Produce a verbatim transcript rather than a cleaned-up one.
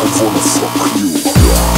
I wanna fuck you.